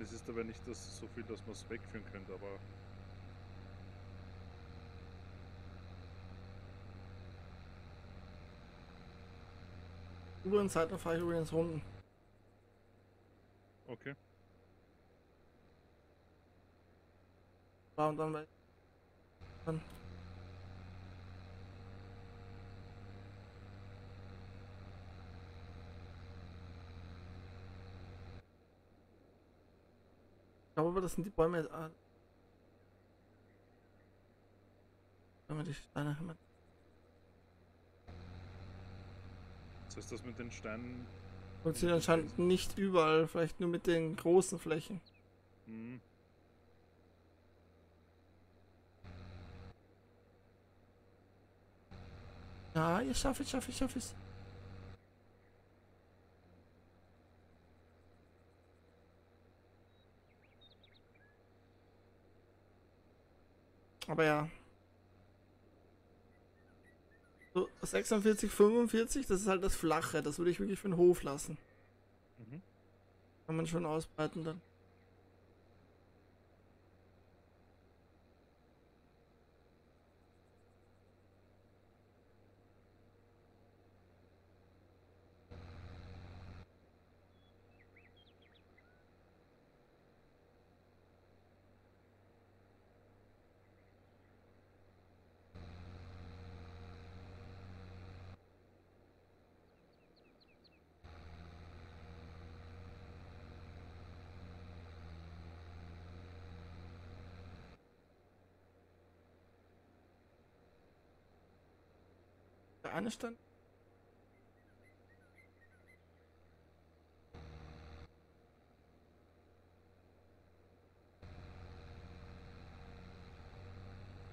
meine, es ist aber nicht das so viel, dass man es wegführen könnte, aber... Über den Zeitner fahre ich übrigens Runden. Okay. Ja, und dann... Ich glaube aber, das sind die Bäume jetzt... Wenn wir die Steine haben... Das heißt, das mit den Steinen... Funktioniert anscheinend nicht überall, vielleicht nur mit den großen Flächen. Mhm. Ja, ich schaffe es, schaffe es. Aber ja. So, 46, 45, das ist halt das Flache, das würde ich wirklich für den Hof lassen. Mhm. Kann man schon ausbreiten dann. Eine Stand.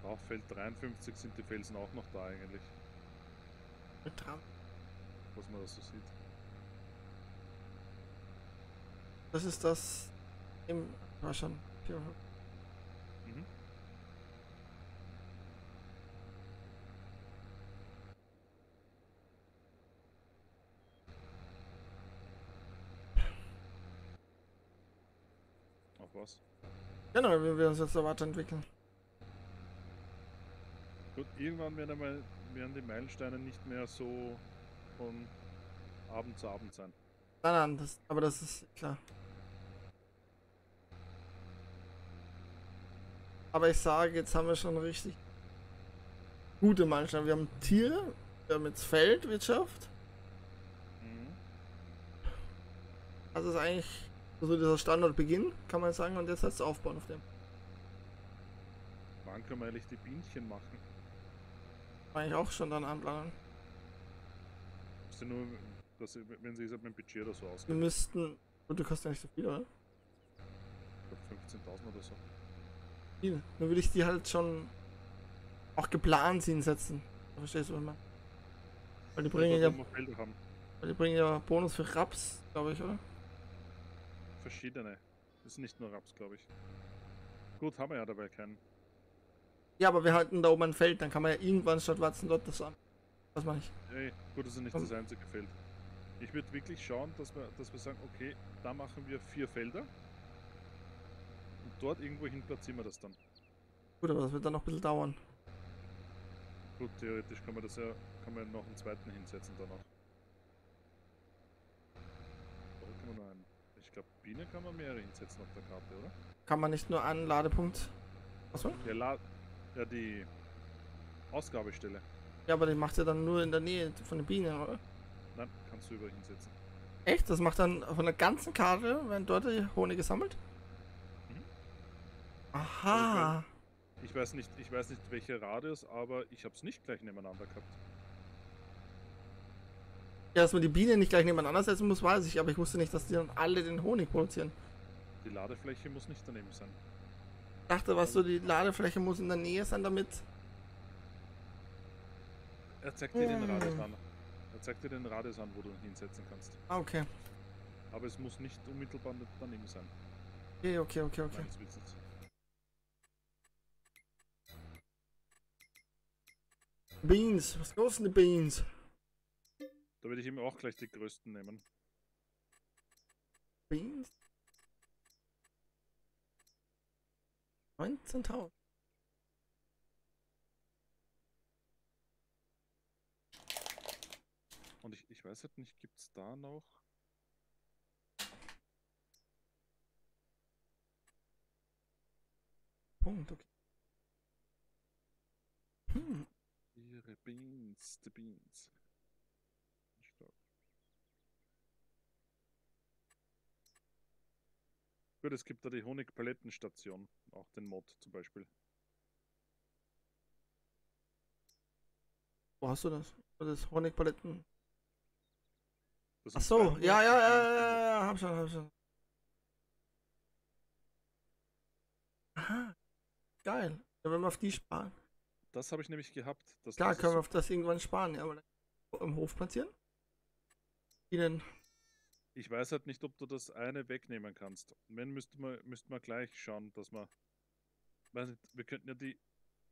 Auf Feld 53 sind die Felsen auch noch da eigentlich. Was man das so sieht. Das ist das im Waschern. Mhm. Genau, wie wir uns jetzt so weiterentwickeln. Gut, irgendwann werden die Meilensteine nicht mehr so von Abend zu Abend sein. Nein, nein, aber das ist klar. Aber ich sage, jetzt haben wir schon richtig gute Meilensteine. Wir haben Tiere, wir haben jetzt Feldwirtschaft. Mhm. Das ist eigentlich... Also dieser Standardbeginn, kann man sagen, und jetzt heißt es aufbauen auf dem. Wann können wir eigentlich die Bienchen machen? Eigentlich auch schon dann anplanen. Ist ja nur, dass, wenn sie gesagt, mein Budget oder so ausgeht. Wir müssten... Und du kostet ja nicht so viel, oder? Ich glaube 15.000 oder so. Viel. Nur würde ich die halt schon auch geplant hinsetzen. Verstehst du, was ich meine? Weil die bringen ja... Weil die bringen ja Bonus für Raps, glaube ich, oder? Verschiedene. Das ist nicht nur Raps, glaube ich. Gut, haben wir ja dabei keinen. Ja, aber wir halten da oben ein Feld, dann kann man ja irgendwann statt Watzen dort das an. Was mache ich? Hey, gut, das ist nicht das einzige Feld. Ich würde wirklich schauen, dass wir sagen, okay, da machen wir 4 Felder. Und dort irgendwo hin platzieren wir das dann. Gut, aber das wird dann noch ein bisschen dauern. Gut, theoretisch kann man das ja, kann man noch einen zweiten hinsetzen danach. Ich glaube, Biene kann man mehrere hinsetzen auf der Karte, oder? Kann man nicht nur einen Ladepunkt... Achso? Ja, die Ausgabestelle. Ja, aber die macht ja dann nur in der Nähe von den Bienen, oder? Nein, kannst du überall hinsetzen. Echt? Das macht dann von der ganzen Karte, werden dort die Honig gesammelt? Mhm. Aha! Ich weiß nicht welcher Radius, aber ich habe es nicht gleich nebeneinander gehabt. Ja, dass man die Bienen nicht gleich nebeneinander setzen muss, weiß ich, aber ich wusste nicht, dass die dann alle den Honig produzieren. Die Ladefläche muss nicht daneben sein. Ich dachte, was so, die Ladefläche muss in der Nähe sein, damit... Er zeigt dir den Radius an. Er zeigt dir den Radius an, wo du ihn hinsetzen kannst. Ah, okay. Aber es muss nicht unmittelbar daneben sein. Okay, okay, okay, okay. Meines Wissens. Beans, was kosten die Beans? Da würde ich ihm auch gleich die größten nehmen. Beans? 18.000. Und ich weiß halt nicht, gibt es da noch? Punkt, okay. Ihre Beans, die Beans. Gut, es gibt da die Honigpalettenstation, auch den Mod zum Beispiel. Wo hast du das? Das Honigpaletten? Ach so, ja, hab schon. Aha, geil. Ja, wenn wir auf die sparen. Das habe ich nämlich gehabt. Klar, können wir auf das irgendwann sparen, ja, aber dann im Hof platzieren? Wie denn? Ich weiß halt nicht, ob du das eine wegnehmen kannst. Wenn, müssten wir gleich schauen, dass wir... Weiß nicht, wir könnten ja die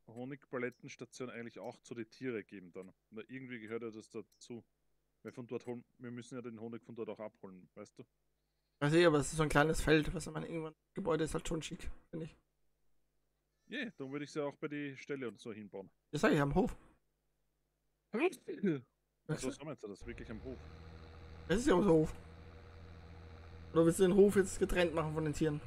Honigpalettenstation eigentlich auch zu den Tieren geben dann. Na, irgendwie gehört ja das dazu. Weil von dort holen, wir müssen ja den Honig von dort auch abholen, weißt du? Weiß ich, aber es ist so ein kleines Feld, was man irgendwann... Das Gebäude ist halt schon schick, finde ich. Ja, yeah, dann würde ich sie ja auch bei die Stelle und so hinbauen. Das sage ich, am Hof. Also, was haben wir jetzt? Das ist wirklich am Hof. Das ist ja unser Hof. Oder willst du den Hof jetzt getrennt machen von den Tieren?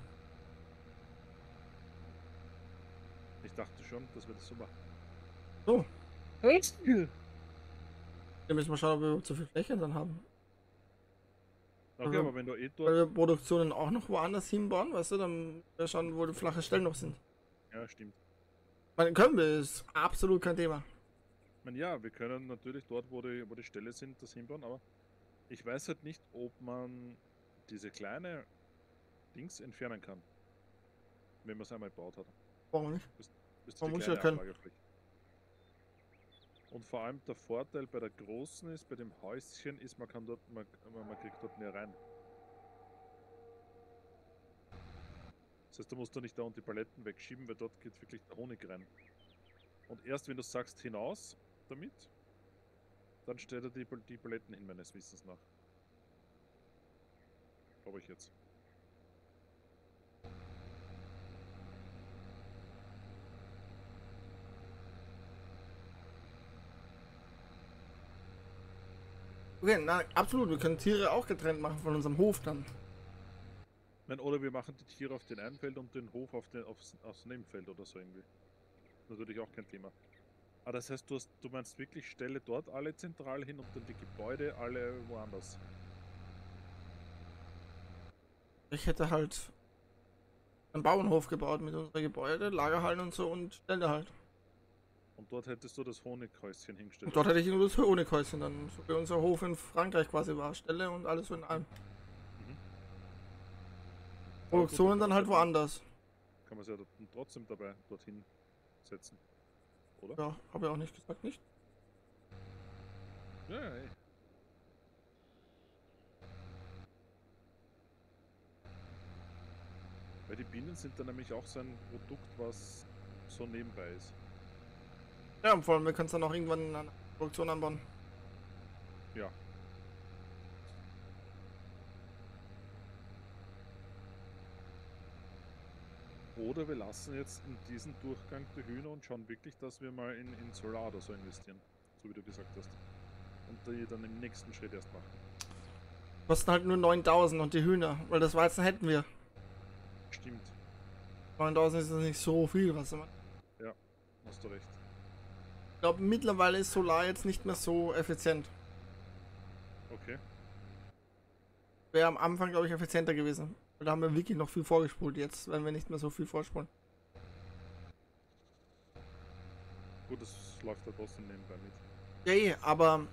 Ich dachte schon, das wird super. So. Dann müssen wir schauen, ob wir zu viel Fläche dann haben. Okay, also, aber wenn du eh dort... Weil wir Produktionen auch noch woanders hinbauen, weißt du, dann wir schauen, wo die flache Stellen noch sind. Ja, stimmt. Man können wir, ist absolut kein Thema. Ich meine, ja, wir können natürlich dort, wo die Ställe sind, das hinbauen, aber ich weiß halt nicht, ob man diese kleine Dings entfernen kann. Wenn man es einmal gebaut hat. Warum nicht? Man muss ja können. Und vor allem der Vorteil bei der großen ist, bei dem Häuschen ist, man kriegt dort näher rein. Das heißt, du musst da nicht da und die Paletten wegschieben, weil dort geht wirklich der Honig rein. Und erst wenn du sagst, hinaus damit, dann stellt er die Paletten hin, meines Wissens nach. Glaube ich jetzt. Okay, na, absolut, wir können Tiere auch getrennt machen von unserem Hof dann. Nein, oder wir machen die Tiere auf den einen Feld und den Hof aufs Nebenfeld oder so irgendwie. Natürlich auch kein Thema. Aber das heißt, du meinst wirklich, stelle dort alle zentral hin und dann die Gebäude alle woanders. Ich hätte halt einen Bauernhof gebaut mit unseren Gebäuden, Lagerhallen und so und Stände halt. Und dort hättest du das Honighäuschen hingestellt. Und dort hätte ich nur das Honighäuschen dann, so wie unser Hof in Frankreich quasi war, Stelle und alles so in allem. Produktionen dann halt woanders. Kann man es ja trotzdem dabei dorthin setzen, oder? Ja, habe ich auch nicht gesagt, nicht? Ja, ey. Weil die Bienen sind dann nämlich auch so ein Produkt, was so nebenbei ist. Ja, und vor allem, wir können es dann auch irgendwann in einer Produktion anbauen. Ja. Oder wir lassen jetzt in diesen Durchgang die Hühner und schauen wirklich, dass wir mal in Solar oder so investieren, so wie du gesagt hast. Und die dann im nächsten Schritt erst machen. Kosten halt nur 9.000 und die Hühner, weil das Weizen hätten wir. Stimmt. 9.000 ist das nicht so viel, was man. Ja, hast du recht. Ich glaube, mittlerweile ist Solar jetzt nicht mehr so effizient. Okay. Wäre am Anfang, glaube ich, effizienter gewesen. Da haben wir wirklich noch viel vorgespult, jetzt werden wir nicht mehr so viel vorspulen. Gut, das läuft da trotzdem nebenbei mit. Ja, aber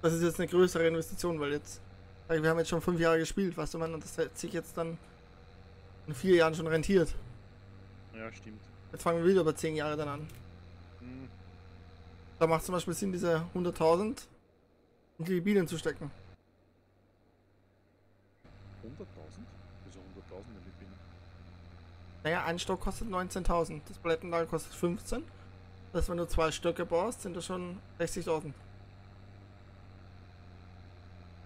das ist jetzt eine größere Investition, weil jetzt, wir haben jetzt schon 5 Jahre gespielt, weißt du, man, und das hat sich jetzt dann in 4 Jahren schon rentiert. Ja, stimmt. Jetzt fangen wir wieder bei 10 Jahre dann an. Hm. Da macht zum Beispiel Sinn, diese 100.000 in die Bienen zu stecken. 100.000? Wieso 100.000 in die Bienen? Naja, ein Stock kostet 19.000, das Palettenlager kostet 15. Das heißt, wenn du 2 Stöcke baust, sind das schon 60.000.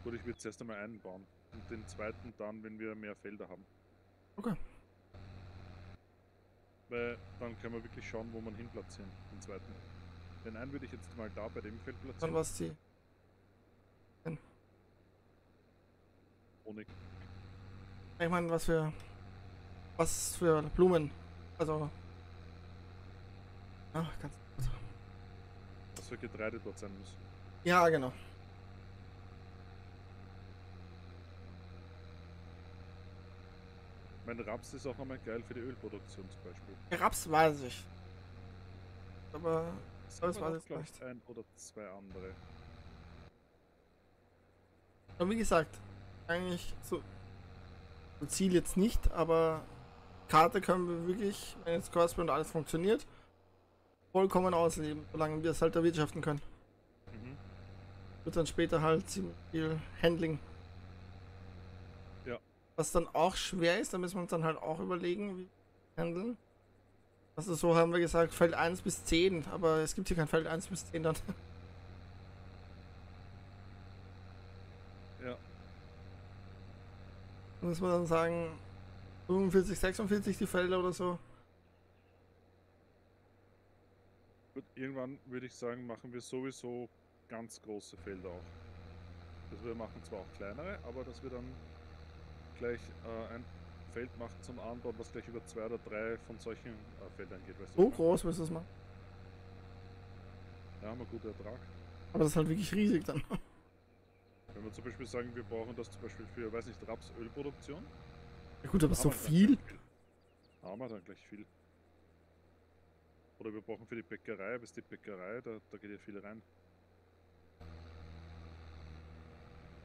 Gut, ich würde zuerst einmal einen bauen und den zweiten dann, wenn wir mehr Felder haben. Okay. weil dann können wir wirklich schauen, wo man hin platzieren, den zweiten. Den einen würde ich jetzt mal da bei dem Feld platzieren. Dann was die? Honig. Ich meine, was für Blumen, also ja, ganz gut. Was für Getreide dort sein muss. Ja, genau. Mein Raps ist auch nochmal geil für die Ölproduktion zum Beispiel. Der Raps weiß ich. Aber das war jetzt vielleicht ein oder zwei andere. Und wie gesagt, eigentlich so Ziel jetzt nicht, aber Karte können wir wirklich, wenn jetzt Crossbow und alles funktioniert, vollkommen ausleben, solange wir es halt erwirtschaften können. Mhm. Wird dann später halt ziemlich viel Handling. Ja. Was dann auch schwer ist, da müssen wir uns dann halt auch überlegen, wie wir handeln. Also so haben wir gesagt, Feld 1 bis 10, aber es gibt hier kein Feld 1 bis 10 dann. Ja. Muss man dann sagen, 45, 46 die Felder oder so. Gut, irgendwann würde ich sagen, machen wir sowieso ganz große Felder auch. Also wir machen zwar auch kleinere, aber dass wir dann gleich ein Feld machen zum Anbau, was gleich über 2 oder 3 von solchen Feldern geht. Weißt du, so groß müssen wir es machen. Da haben wir guten Ertrag. Aber das ist halt wirklich riesig dann. Wenn wir zum Beispiel sagen, wir brauchen das zum Beispiel für, weiß nicht, Rapsölproduktion. Ja gut, aber so viel? Haben wir dann gleich viel. Oder wir brauchen für die Bäckerei, bis die Bäckerei, da geht ja viel rein.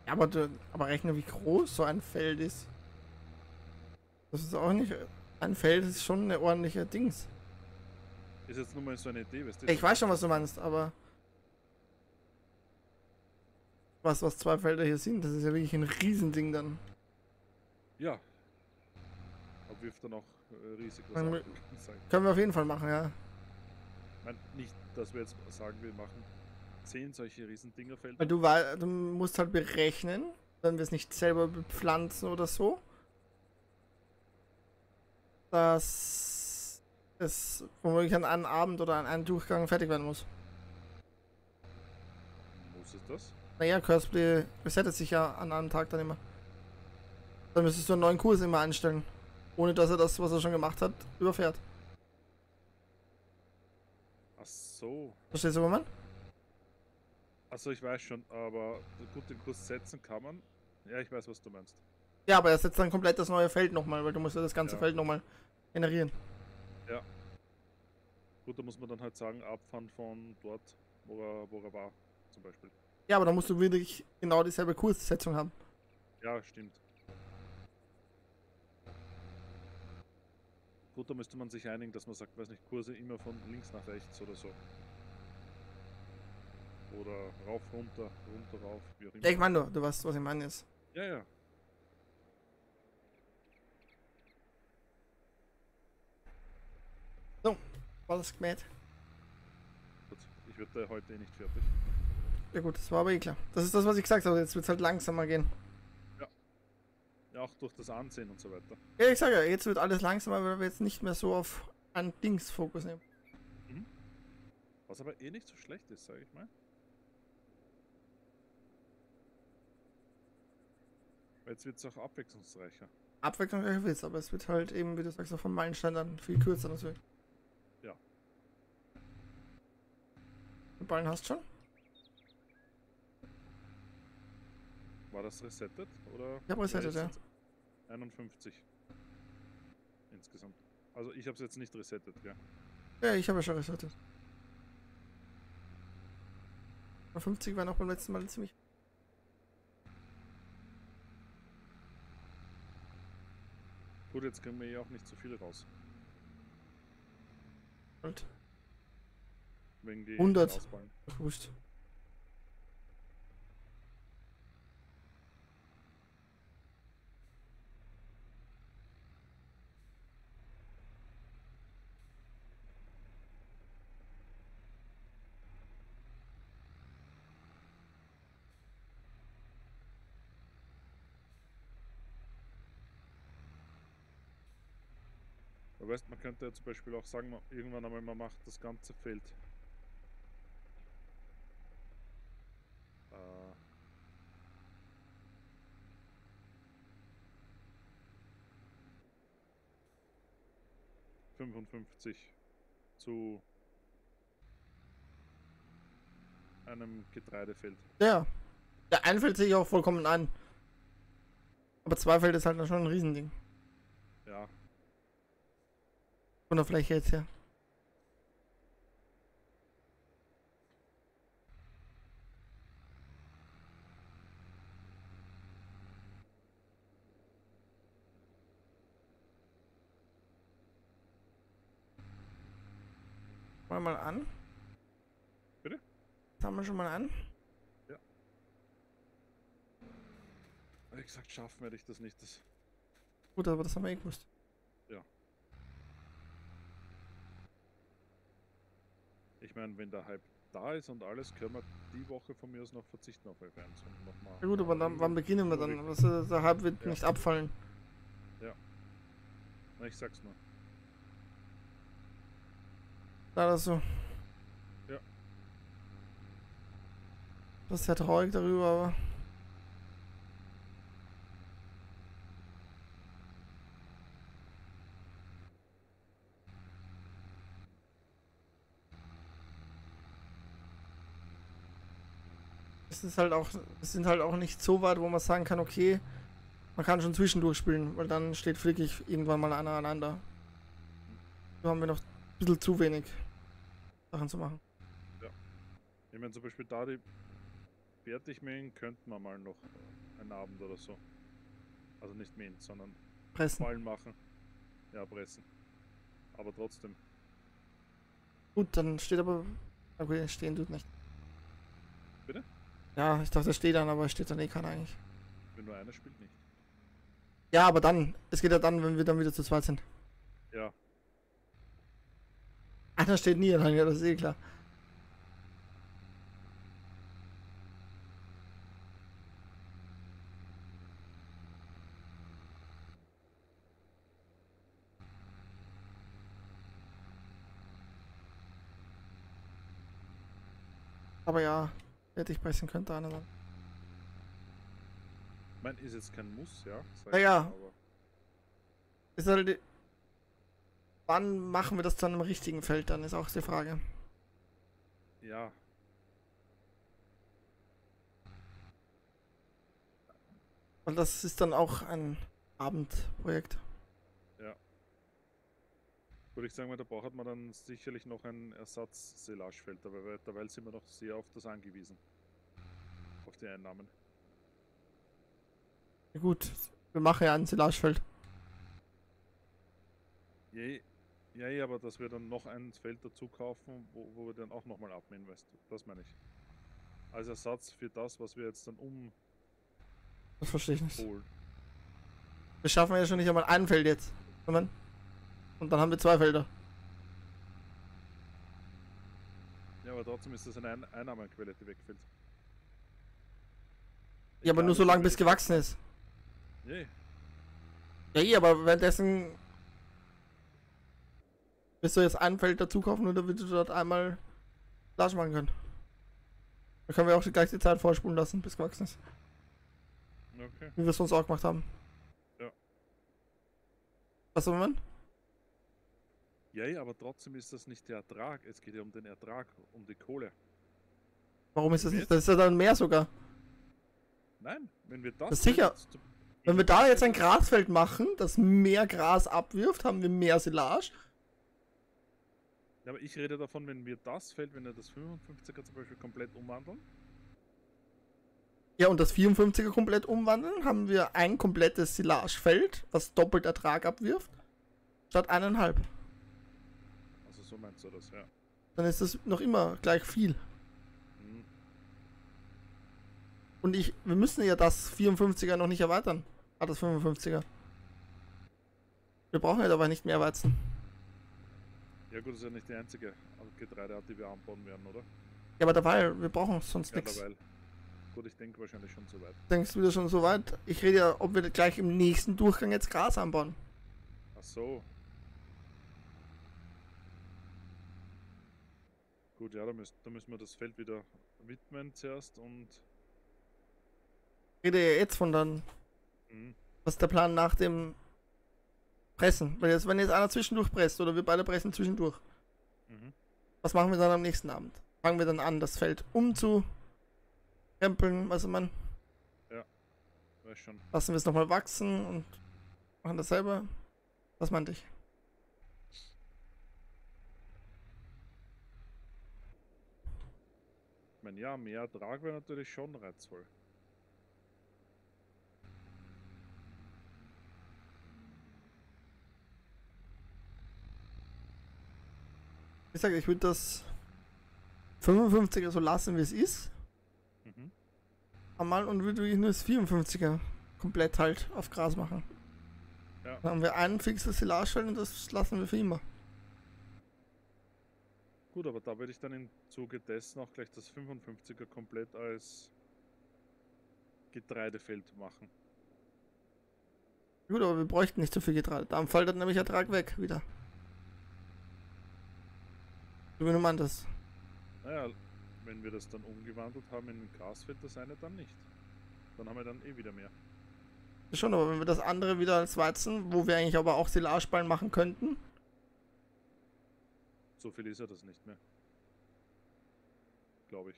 Ja, aber rechne, wie groß so ein Feld ist. Das ist auch nicht... Ein Feld ist schon eine ordentliche Dings. Ist jetzt nur mal so eine Idee, weißt du? Ich weiß schon, was du meinst, aber... Was 2 Felder hier sind, das ist ja wirklich ein Riesending dann. Ja. Aber wirft dann auch riesig was ab. Können wir auf jeden Fall machen, ja. Ich meine, nicht, dass wir jetzt sagen, wir machen 10 solche Riesendingerfelder. Weil du musst halt berechnen, wenn wir es nicht selber bepflanzen oder so, dass es womöglich an einem Abend oder an einem Durchgang fertig werden muss. Muss es das? Naja, Curseplay resettet sich ja an einem Tag dann immer. Dann müsstest du einen neuen Kurs immer einstellen. Ohne dass er das, was er schon gemacht hat, überfährt. Ach so. Verstehst du, Moment? Achso, ich weiß schon, aber gut, den Kurs setzen kann man. Ja, ich weiß, was du meinst. Ja, aber er setzt dann komplett das neue Feld nochmal, weil du musst ja das ganze Feld nochmal generieren. Ja. Gut, da muss man dann halt sagen, Abfahren von dort, wo er war, zum Beispiel. Ja, aber da musst du wirklich genau dieselbe Kurssetzung haben. Ja, stimmt. Gut, da müsste man sich einigen, dass man sagt, weiß nicht, Kurse immer von links nach rechts oder so. Oder rauf, runter, runter, rauf, wie auch immer. Ja, ich meine, du weißt, was ich meine jetzt. Ja, ja. So, alles gemäht. Gut, ich werde da heute nicht fertig. Ja gut, das war aber eh klar. Das ist das, was ich gesagt habe, jetzt wird es halt langsamer gehen. Ja. Ja, auch durch das Ansehen und so weiter. Ja, ich sage ja, jetzt wird alles langsamer, weil wir jetzt nicht mehr so auf ein Dings Fokus nehmen. Mhm. Was aber eh nicht so schlecht ist, sage ich mal. Weil jetzt wird es auch abwechslungsreicher. Abwechslungsreicher wird es, aber es wird halt eben, wie du sagst, auch vom Meilenstein dann viel kürzer natürlich. Ja. Den Ballen hast du schon? War das resettet? Oder? Ich habe resettet, ja. 51. Insgesamt. Also ich habe es jetzt nicht resettet, ja. Ja, ich habe ja schon resettet. 50 waren auch beim letzten Mal ziemlich... Gut, jetzt kriegen wir ja auch nicht so viel raus. Und? Wegen die 100. Wurscht. Du weißt, man könnte ja zum Beispiel auch sagen, irgendwann einmal, man macht das ganze Feld. ...55 zu einem Getreidefeld. Ja, der ein Feld sehe ich auch vollkommen an. Aber zwei Feld ist halt schon ein Riesending. Ja. Von der Fläche jetzt her. Mal an. Bitte? Das haben wir schon mal an. Ja. Wie gesagt, schaffen werde ich das nicht. Das gut, aber das haben wir eh gewusst. Ja. Ich meine, wenn der Hype da ist und alles, können wir die Woche von mir aus noch verzichten auf F1 und nochmal. Ja gut, aber dann, wann beginnen wir dann? Also, der Hype wird ja nicht abfallen. Ja. Na, ich sag's nur. Leider so. Ja. Du bist ja traurig darüber, aber. Es ist halt auch, es sind halt auch nicht so weit, wo man sagen kann, okay, man kann schon zwischendurch spielen, weil dann steht wirklich irgendwann mal einer aneinander. So haben wir noch ein bisschen zu wenig Sachen zu machen. Ja. Ich meine, zum Beispiel da die fertig mähen könnten wir mal noch einen Abend oder so. Also nicht mähen, sondern pressen. Fallen machen. Ja, pressen. Aber trotzdem. Gut, dann steht aber... Okay, stehen tut nicht. Bitte? Ja, ich dachte, es steht dann, aber steht dann eh keiner eigentlich. Wenn nur einer spielt, nicht. Ja, aber dann. Es geht ja dann, wenn wir dann wieder zu zweit sind. Ja. Einer steht nie allein, ja, das ist eh klar. Aber ja, hätte ich pressen können, einer dann. Ich meine, ist jetzt kein Muss, ja? Naja. Aber ist halt... Wann machen wir das zu einem richtigen Feld, dann ist auch die Frage. Ja. Und das ist dann auch ein Abendprojekt. Ja. Würde ich sagen, da braucht man dann sicherlich noch ein Ersatz-Silagefeld, aber derweil sind wir noch sehr auf das angewiesen. Auf die Einnahmen. Ja gut, wir machen ja ein Silagefeld. Je. Ja, ja, aber dass wir dann noch ein Feld dazu kaufen, wo wir dann auch nochmal abmähen, weißt du, das meine ich. Als Ersatz für das, was wir jetzt dann um... Das verstehe ich nicht. Holen. Wir schaffen ja schon nicht einmal ein Feld jetzt. Und dann haben wir zwei Felder. Ja, aber trotzdem ist das eine Einnahmequelle, die wegfällt. Ja, aber nur so lange, bis es gewachsen ist. Je. Ja, ja, aber währenddessen... Willst du jetzt ein Feld dazu kaufen oder willst du dort einmal Lasch machen können? Da können wir auch gleich die Zeit vorspulen lassen, bis gewachsen ist. Okay. Wie wir es uns auch gemacht haben. Ja. Was soll man? Ja, aber trotzdem ist das nicht der Ertrag. Es geht ja um den Ertrag, um die Kohle. Warum ist das nicht? Das ist ja dann mehr sogar. Nein, wenn wir das... Das ist sicher. Wenn wir da jetzt ein Grasfeld machen, das mehr Gras abwirft, haben wir mehr Silage. Ja, aber ich rede davon, wenn wir das Feld, wenn wir das 55er zum Beispiel komplett umwandeln. Ja, und das 54er komplett umwandeln, haben wir ein komplettes Silagefeld, was doppelt Ertrag abwirft, statt 1,5. Also so meinst du das, ja. Dann ist das noch immer gleich viel. Mhm. Und wir müssen ja das 54er noch nicht erweitern. Ah, das 55er. Wir brauchen ja dabei nicht mehr Weizen. Ja gut, das ist ja nicht die einzige Getreideart, die wir anbauen werden, oder? Ja, aber derweil, wir brauchen sonst ja, nichts. Gut, ich denke wahrscheinlich schon so weit. Denkst du wieder schon so weit? Ich rede ja, ob wir gleich im nächsten Durchgang jetzt Gras anbauen. Ach so. Gut, ja, da müssen wir das Feld wieder widmen zuerst und... Rede ja jetzt von dann. Mhm. Was ist der Plan nach dem Pressen? Weil jetzt, wenn jetzt einer zwischendurch presst oder wir beide pressen zwischendurch, mhm, was machen wir dann am nächsten Abend? Fangen wir dann an, das Feld umzukrempeln, weißt du, man? Ja, weiß schon. Lassen wir es nochmal wachsen und machen das selber? Was meinte ich? Ich meine, ja, mehr Ertrag wäre natürlich schon reizvoll. Ich sage, ich würde das 55er so lassen, wie es ist. Mhm. Einmal und würde wirklich nur das 54er komplett halt auf Gras machen. Ja. Dann haben wir ein fixes Silagefeld und das lassen wir für immer. Gut, aber da würde ich dann im Zuge dessen auch gleich das 55er komplett als Getreidefeld machen. Gut, aber wir bräuchten nicht so viel Getreide. Da fällt dann nämlich Ertrag weg wieder. Du meinst das? Naja, wenn wir das dann umgewandelt haben in ein Grasfeld, das eine dann nicht. Dann haben wir dann eh wieder mehr. Schon, aber wenn wir das andere wieder als Weizen, wo wir eigentlich aber auch Silageballen machen könnten. So viel ist ja das nicht mehr. Glaube ich.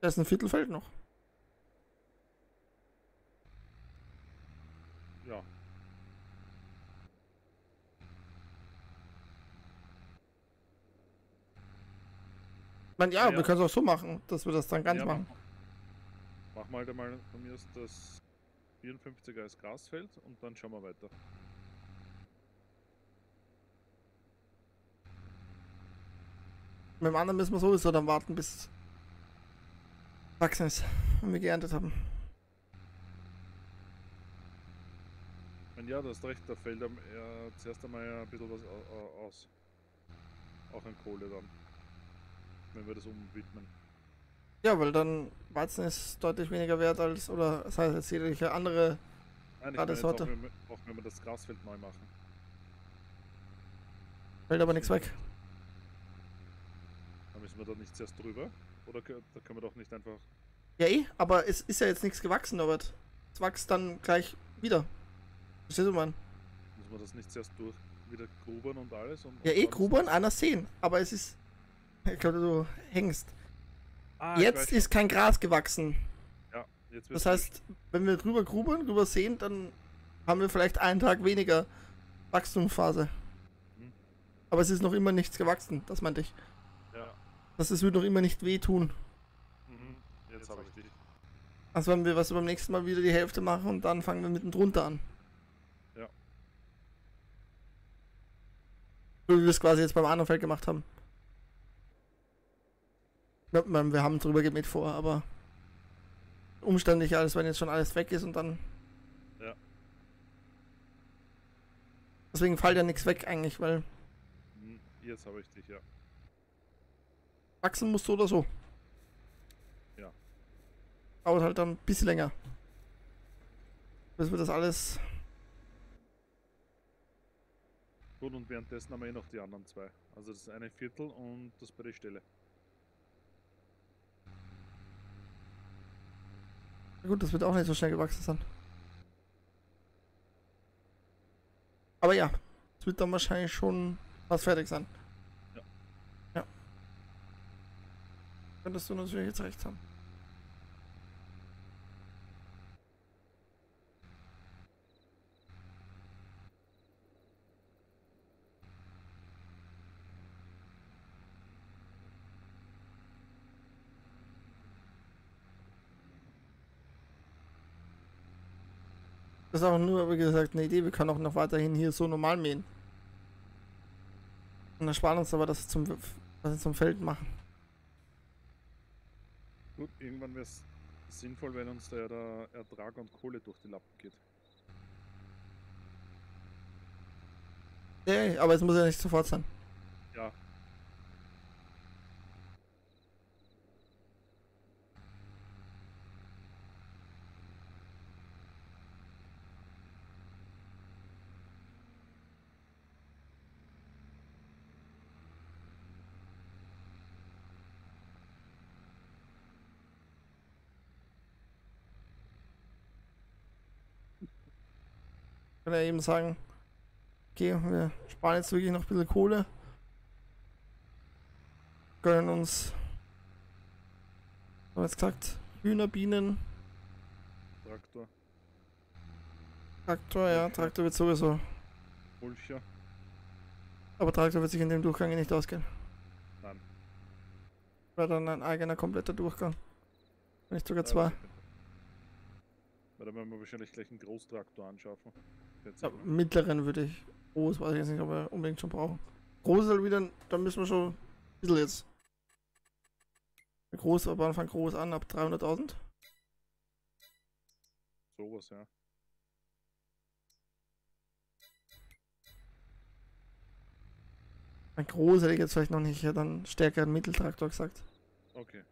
Da ist ein Viertelfeld noch. Ja. Ja, ja, wir können es auch so machen, dass wir das dann ganz ja, machen. Mach mal halt mal von mir das 54er als Grasfeld und dann schauen wir weiter. Mit dem anderen müssen wir sowieso dann warten, bis wachsen ist und wir geerntet haben. Und ja, du hast recht, da fällt zuerst einmal ein bisschen was aus. Auch an Kohle dann, wenn wir das umwidmen. Ja, weil dann Weizen ist deutlich weniger wert als, oder das heißt jetzt jegliche andere Sorte. Auch wenn wir das Grasfeld neu machen. Fällt aber nichts weg. Da müssen wir doch nicht zuerst drüber? Oder da können wir doch nicht einfach... Ja aber es ist ja jetzt nichts gewachsen, Norbert. Es wächst dann gleich wieder. Verstehst du, Mann? Muss man das nicht zuerst durch wieder grubern und alles? Und ja grubern, einer sehen, aber es ist... Ich glaube, du hängst. Ah, jetzt ist kein Gras gewachsen. Ja, jetzt wird's. Das heißt, wenn wir drüber grubern, drüber sehen, dann haben wir vielleicht einen Tag weniger Wachstumsphase. Hm. Aber es ist noch immer nichts gewachsen, das meinte ich. Ja. Das wird noch immer nicht wehtun. Mhm. Jetzt habe ich dich. Also wenn wir beim nächsten Mal wieder die Hälfte machen und dann fangen wir mitten drunter an. Ja. So wie wir es quasi jetzt beim anderen Feld gemacht haben. Ich glaube, wir haben drüber gemäht vor, aber umständlicher als wenn jetzt schon alles weg ist und dann... Ja. Deswegen fällt ja nichts weg eigentlich, weil... Jetzt habe ich dich, ja. Wachsen musst du oder so. Ja. Dauert halt dann ein bisschen länger. Bis wir das alles... Gut, und währenddessen haben wir eh noch die anderen zwei. Also das eine Viertel und das bei der Stelle. Gut, das wird auch nicht so schnell gewachsen sein. Aber ja, es wird dann wahrscheinlich schon fast fertig sein. Ja. Ja. Könntest du natürlich jetzt recht haben. Das ist auch nur, wie gesagt, eine Idee. Wir können auch noch weiterhin hier so normal mähen. Und dann sparen uns aber das zum Feld machen. Gut, irgendwann wäre es sinnvoll, wenn uns der Ertrag und Kohle durch die Lappen geht. Nee, aber es muss ja nicht sofort sein. Ja. Kann er eben sagen, okay, wir sparen jetzt wirklich noch ein bisschen Kohle. Gönnen uns, haben wir jetzt gesagt, Hühnerbienen. Traktor. Traktor, ja, Traktor wird sowieso. Ulcher. Aber Traktor wird sich in dem Durchgang nicht ausgehen. Nein. War dann ein eigener, kompletter Durchgang. Wenn nicht sogar zwei. Weil dann werden wir wahrscheinlich gleich einen Großtraktor anschaffen. Ja, mittleren würde ich. Groß weiß ich jetzt nicht, ob wir unbedingt schon brauchen. Groß ist halt wieder, da müssen wir schon ein bisschen jetzt. Groß, aber Anfang groß an, ab 300.000. Sowas, ja. Ein großer hätte ich jetzt vielleicht noch nicht, ja, dann stärker einen Mitteltraktor gesagt. Okay.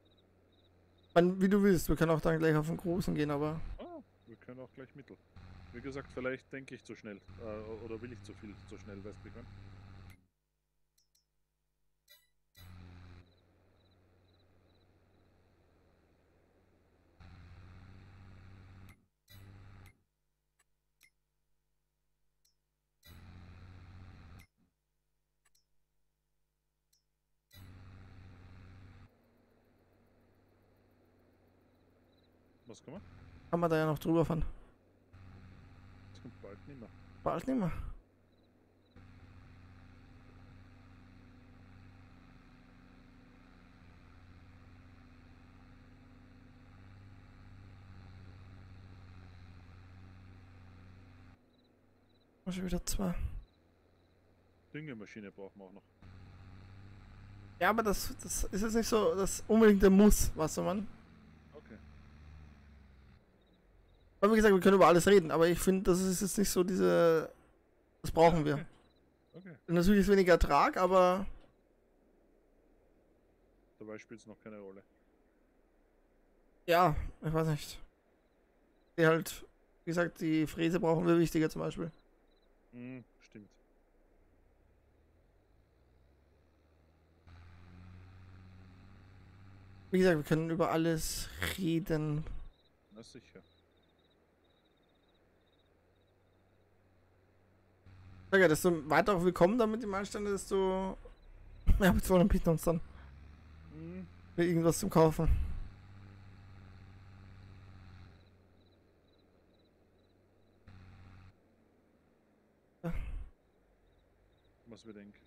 Wie du willst, wir können auch dann gleich auf den großen gehen, aber... Ah, wir können auch gleich mittel. Wie gesagt, vielleicht denke ich zu schnell, oder will ich zu viel zu schnell, weißt du, wie ich meine? Was kann man? Kann man da ja noch drüber fahren. Das kommt bald nicht mehr. Bald nicht mehr. Muss ich wieder zwei. Düngemaschine brauchen wir auch noch. Ja, aber das ist jetzt nicht so, das unbedingt der Muss, weißt du, Mann? Aber wie gesagt, wir können über alles reden, aber ich finde, das ist jetzt nicht so diese... Das brauchen wir. Okay. Natürlich ist weniger Ertrag, aber... Dabei spielt es noch keine Rolle. Ja, ich weiß nicht. Die halt, wie gesagt, die Fräse brauchen wir wichtiger zum Beispiel. Mhm, stimmt. Wie gesagt, wir können über alles reden. Na sicher. Ja, desto weiter auch willkommen damit im Einstand, desto mehr Optionen bieten uns dann. Für irgendwas zum Kaufen. Ja. Was wir denken.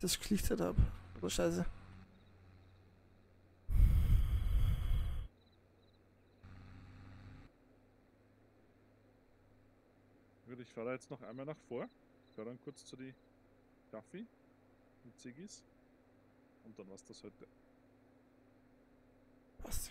Das Schlichtzeit ab. Oder Scheiße. Ich fahre jetzt noch einmal nach vor, fahre dann kurz zu die Kaffee mit Ziggis und dann war's das heute. Was?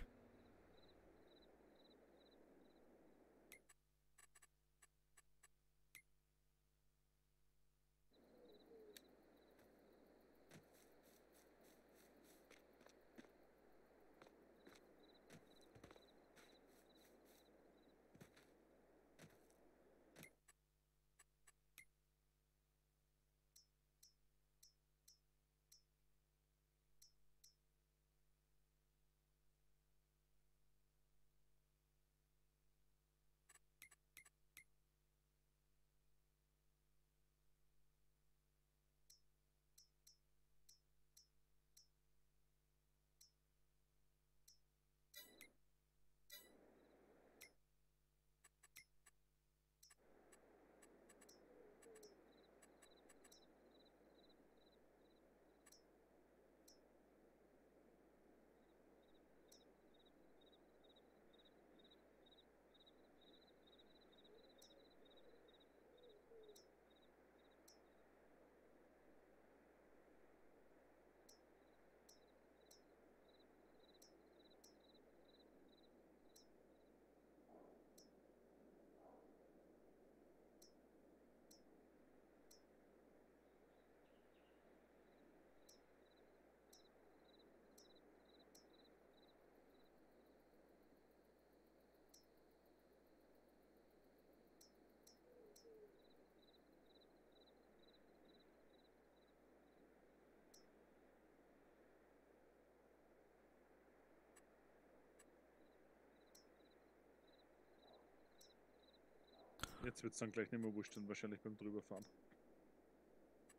Jetzt wird es dann gleich nicht mehr wurscht und wahrscheinlich beim drüberfahren.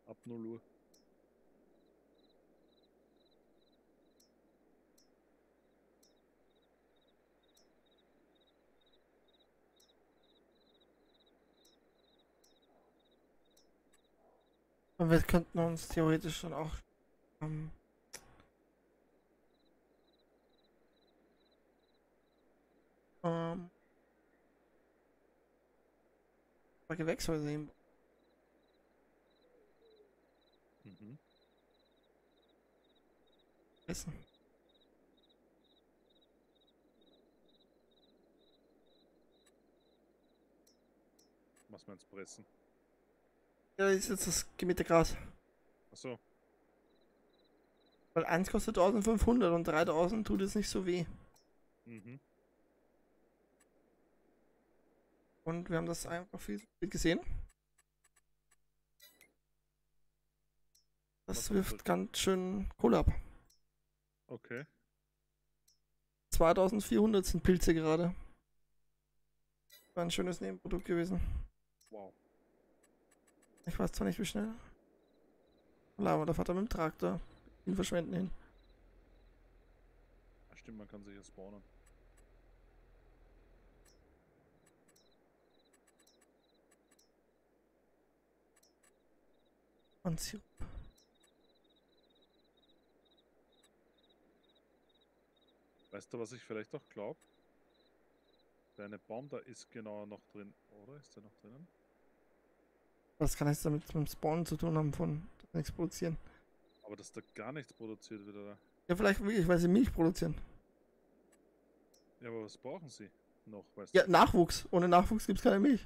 Ab 0 Uhr. Und wir könnten uns theoretisch schon auch Gewächshäuser sehen. Mhm. Essen. Was meinst du pressen? Ja, das ist jetzt das gemähte Gras. Achso. Weil eins kostet 1500 und 3000 tut es nicht so weh. Mhm. Und wir haben das einfach viel gesehen. Das wirft ganz schön Kohle ab. Okay. 2400 sind Pilze gerade. War ein schönes Nebenprodukt gewesen. Wow. Ich weiß zwar nicht wie schnell. Aber da fährt er mit dem Traktor. Ihn verschwenden hin. Ja, stimmt, man kann sich hier spawnen. Und Sirup. Weißt du, was ich vielleicht auch glaube? Deine Baum da ist genau noch drin, oder? Ist der noch drinnen? Was kann das damit mit dem Spawn zu tun haben von nichts produzieren? Aber dass da gar nichts produziert wird, oder? Ja, vielleicht wirklich, weil sie Milch produzieren. Ja, aber was brauchen sie noch? Weißt ja, du? Nachwuchs. Ohne Nachwuchs gibt es keine Milch.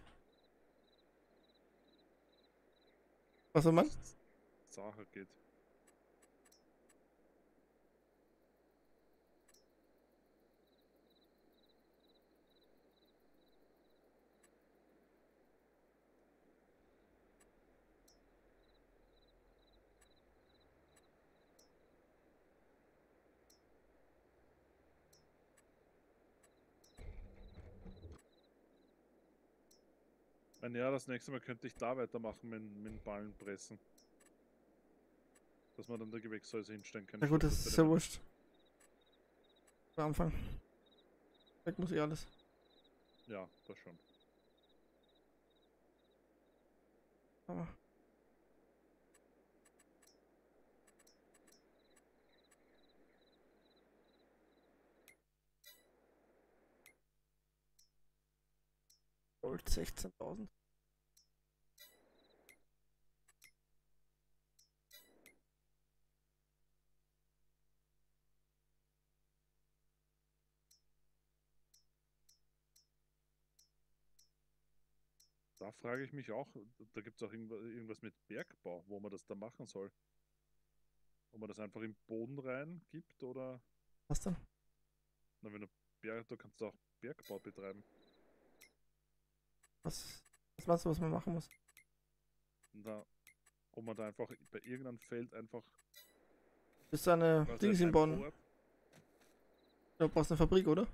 Was soll man? Sache geht. Ja, das nächste Mal könnte ich da weitermachen mit Ballen pressen. Dass man dann der Gewächshäuser hinstellen kann. Na gut, das ist ja wurscht. Am Anfang. Weg muss eh alles. Ja, das schon. Aber. Gold 16.000. Da frage ich mich auch, da gibt es auch irgendwas mit Bergbau, wo man das da machen soll. Ob man das einfach im Boden rein gibt oder... Was denn? Na, wenn du Berg, da kannst du auch Bergbau betreiben. Was meinst du, was man machen muss? Na, ob man da einfach bei irgendeinem Feld einfach... Das ist eine Dings hinbauen. Du brauchst eine Fabrik, oder?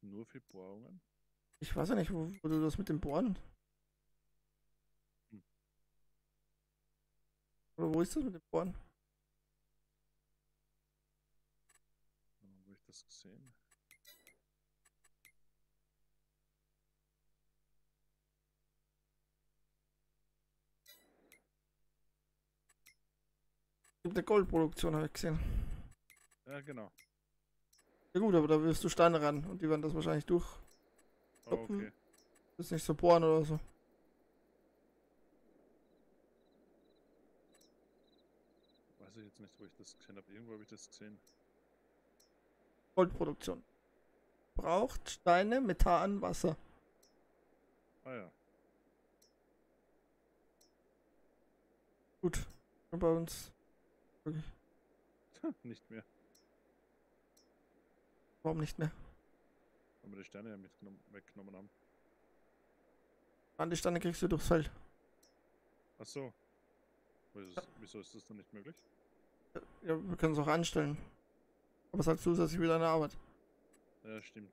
Nur für Bohrungen? Ich weiß ja nicht, wo du das mit dem Bohren? Hm. Oder wo ist das mit dem Bohren? Wo habe ich das gesehen? Mit der Goldproduktion habe ich gesehen. Ja, genau. Ja gut, aber da wirst du Steine ran und die werden das wahrscheinlich durch. Oh, okay. Das ist nicht so bohren oder so. Weiß ich jetzt nicht, wo ich das gesehen habe. Irgendwo habe ich das gesehen. Goldproduktion. Braucht Steine, Methan, Wasser. Ah ja. Gut. Und bei uns... Okay. Nicht mehr. Warum nicht mehr? Weil wir die Steine ja weggenommen haben. An die Steine kriegst du durchs Feld. Ach so. Wieso ist das dann nicht möglich? Ja, wir können es auch anstellen. Aber es ist halt zusätzlich wieder eine Arbeit. Ja, stimmt.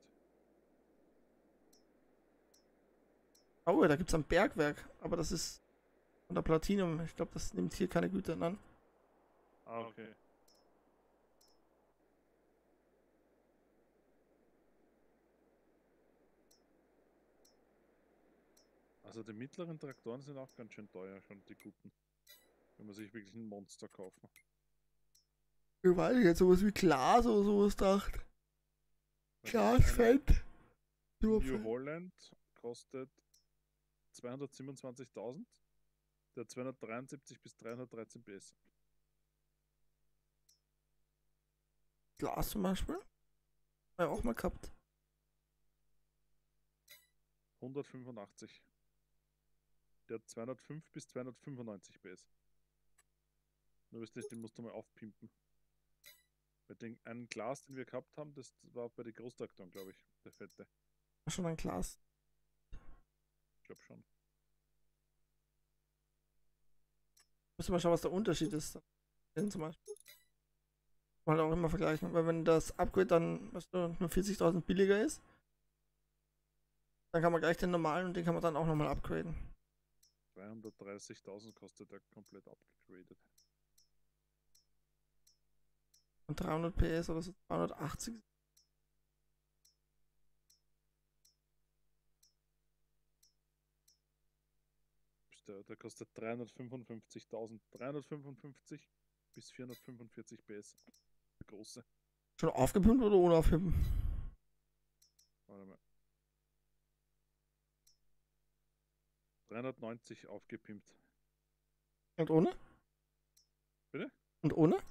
Aue, da gibt es ein Bergwerk, aber das ist unter Platinum. Ich glaube, das nimmt hier keine Güter an. Ah, okay. Also die mittleren Traktoren sind auch ganz schön teuer, schon die guten. Wenn man sich wirklich ein Monster kaufen. Ich weiß nicht, sowas wie Glas oder sowas dacht. Glasfeld. New Holland kostet 227.000. Der 273 bis 313 PS. Glas zum Beispiel? Haben wir auch mal gehabt. 185. Der 205 bis 295 PS. Nur wisst ihr, den musst du mal aufpimpen. Bei dem einen Glas, den wir gehabt haben, das war bei den Großtraktoren, glaube ich, der fette. Schon ein Glas? Ich glaube schon. Müssen wir mal schauen, was der Unterschied ist. Zum Beispiel. Mal auch immer vergleichen, weil wenn das Upgrade dann weißt du, nur 40.000 billiger ist, dann kann man gleich den normalen und den kann man dann auch nochmal upgraden. 330.000 kostet er komplett upgradet. Und 300 PS oder so 380. Der kostet 355.000. 355 bis 445 PS. Der große. Schon aufgepimpt oder ohne aufpimpen? Warte mal. 390 aufgepimpt. Und ohne? Bitte? Und ohne?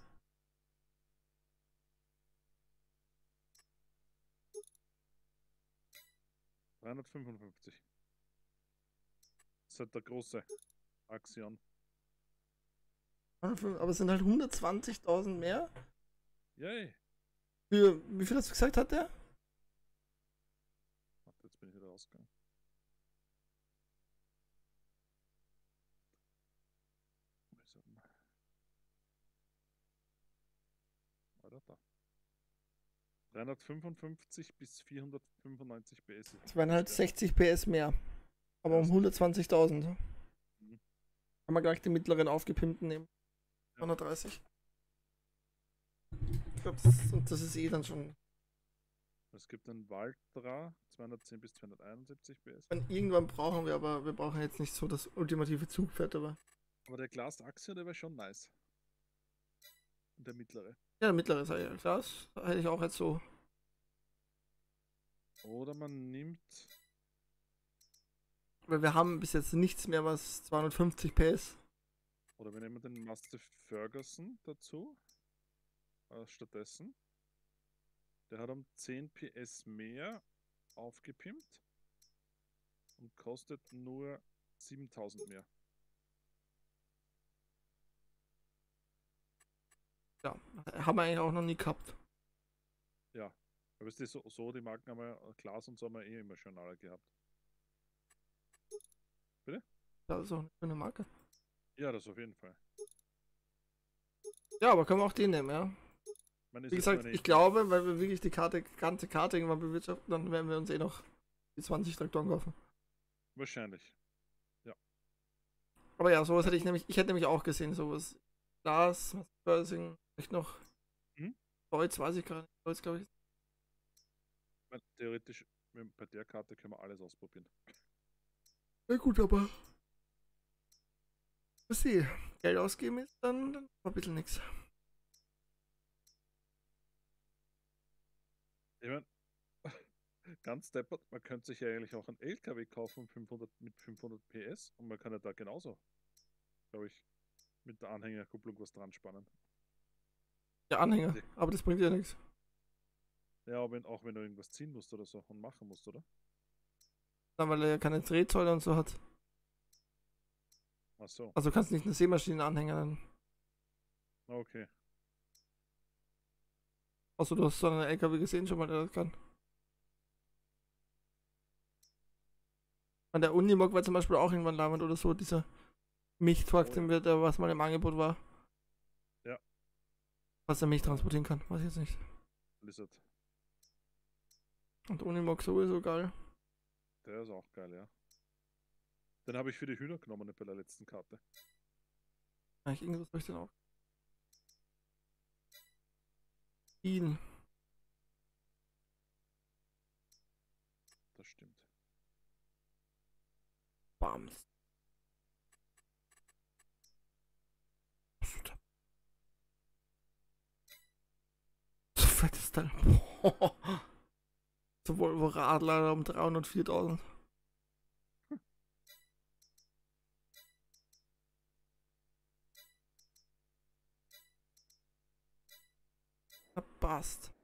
...355. Das ist halt der große Axion. Aber es sind halt 120.000 mehr. Yay! Für, wie viel hast du gesagt, hat der? Warte, jetzt bin ich wieder rausgegangen. Warte, da. 355 bis 495 PS. Das wären halt 60 PS mehr. Aber um 120.000. Mhm. Kann man gleich den mittleren aufgepimpten nehmen. Ja. 130. Ich glaube, das ist eh dann schon. Es gibt einen Valtra, 210 bis 271 PS. Irgendwann brauchen wir, aber wir brauchen jetzt nicht so das ultimative Zugpferd. Aber der Glas-Axion, der wäre schon nice. Und der mittlere. Ja, der mittlere ist ja Glas, hätte ich auch jetzt so. Oder man nimmt... Weil wir haben bis jetzt nichts mehr, was 250 PS. Oder wir nehmen den Mastiff Ferguson dazu. Stattdessen. Der hat um 10 PS mehr aufgepimpt. Und kostet nur 7.000 mehr. Ja, haben wir eigentlich auch noch nie gehabt. Ja, aber ist das so, die Marken haben wir, Glas und so haben wir eh immer schon alle gehabt. Bitte? Das ist auch eine schöne Marke. Ja, das auf jeden Fall. Ja, aber können wir auch den nehmen, ja. Wie gesagt, ich glaube, weil wir wirklich die Karte, ganze Karte irgendwann bewirtschaften, dann werden wir uns eh noch die 20 Traktoren kaufen. Wahrscheinlich. Ja. Aber ja, sowas hätte ich hätte nämlich auch gesehen, sowas. Glas, Börsing, vielleicht noch Deutsch, weiß ich gar nicht, Deutsch glaube ich. Theoretisch, bei der Karte können wir alles ausprobieren. Na gut, aber was sie Geld ausgeben ist, dann ein bisschen nichts. Ich meine, ganz deppert, man könnte sich ja eigentlich auch einen LKW kaufen mit 500 PS und man kann ja da genauso, glaube ich, mit der Anhängerkupplung was dran spannen. Der Anhänger, aber das bringt ja nichts. Ja, auch wenn du irgendwas ziehen musst oder so und machen musst, oder? Na, weil er ja keine Drehzäule und so hat. Ach so. Also kannst du nicht eine Sämaschine anhängen. Okay. Also du hast so einen LKW gesehen schon mal, der das kann. Und der Unimog war zum Beispiel auch irgendwann labend oder so, dieser Milchtruck, den wir da, was mal im Angebot war. Ja. Was er Milch transportieren kann, weiß ich jetzt nicht. Blizzard. Und Unimog sowieso geil. Der ist auch geil, ja. Dann habe ich für die Hühner genommen bei der letzten Karte. Kann ich irgendwas möchte noch? Ihn. Das stimmt. Bams. So fett ist das. So Volvo Radler um 304.000. Passt.